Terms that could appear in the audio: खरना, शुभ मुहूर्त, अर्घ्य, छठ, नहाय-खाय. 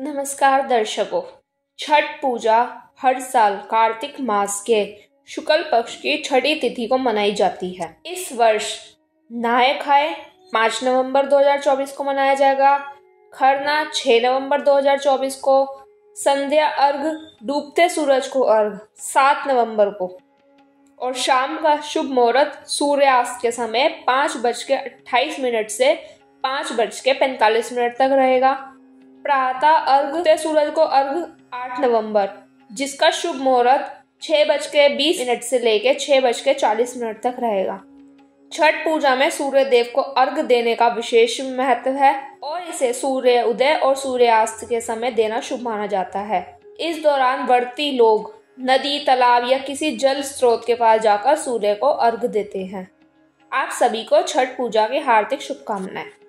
नमस्कार दर्शकों, छठ पूजा हर साल कार्तिक मास के शुक्ल पक्ष की छठी तिथि को मनाई जाती है। इस वर्ष नहाय-खाय 5 नवंबर 2024 को मनाया जाएगा। खरना 6 नवंबर 2024 को, संध्या अर्घ्य डूबते सूरज को अर्घ्य 7 नवंबर को और शाम का शुभ मुहूर्त सूर्यास्त के समय 5:28 से 5:45 तक रहेगा। प्रातः अर्घ्य सूरज को अर्घ्य 8 नवंबर, जिसका शुभ मुहूर्त 6:20 से लेकर 6:40 तक रहेगा। छठ पूजा में सूर्य देव को अर्घ्य देने का विशेष महत्व है और इसे सूर्य उदय और सूर्यास्त के समय देना शुभ माना जाता है। इस दौरान व्रती लोग नदी, तालाब या किसी जल स्रोत के पास जाकर सूर्य को अर्घ्य देते हैं। आप सभी को छठ पूजा की हार्दिक शुभकामनाएं।